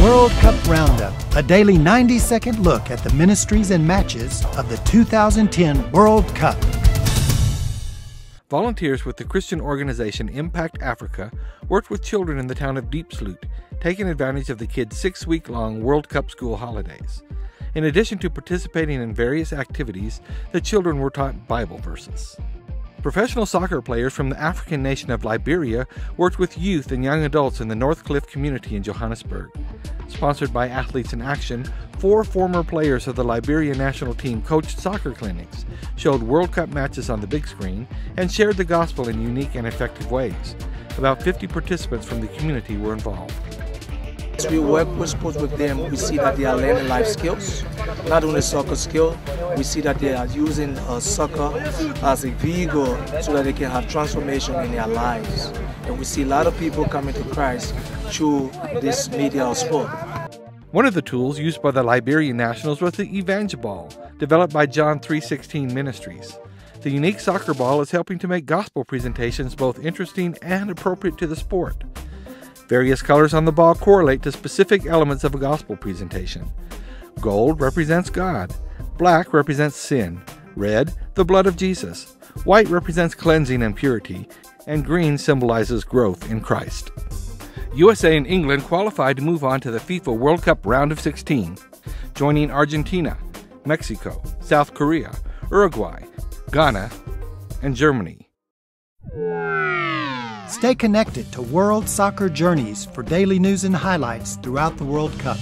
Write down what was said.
World Cup Roundup, a daily 90-second look at the ministries and matches of the 2010 World Cup. Volunteers with the Christian organization Impact Africa worked with children in the town of Diepsloot, taking advantage of the kids' 6-week-long World Cup school holidays. In addition to participating in various activities, the children were taught Bible verses. Professional soccer players from the African nation of Liberia worked with youth and young adults in the North Cliff community in Johannesburg. Sponsored by Athletes in Action, 4 former players of the Liberia national team coached soccer clinics, showed World Cup matches on the big screen, and shared the gospel in unique and effective ways. About 50 participants from the community were involved. As we work with sports with them, we see that they are learning life skills, not only soccer skill. We see that they are using soccer as a vehicle so that they can have transformation in their lives. And we see a lot of people coming to Christ through this media of sport. One of the tools used by the Liberian nationals was the Evangelball, developed by John 3:16 Ministries. The unique soccer ball is helping to make gospel presentations both interesting and appropriate to the sport. Various colors on the ball correlate to specific elements of a gospel presentation. Gold represents God. Black represents sin. Red, the blood of Jesus. White represents cleansing and purity. And green symbolizes growth in Christ. USA and England qualified to move on to the FIFA World Cup round of 16, joining Argentina, Mexico, South Korea, Uruguay, Ghana, and Germany. Stay connected to World Soccer Journeys for daily news and highlights throughout the World Cup.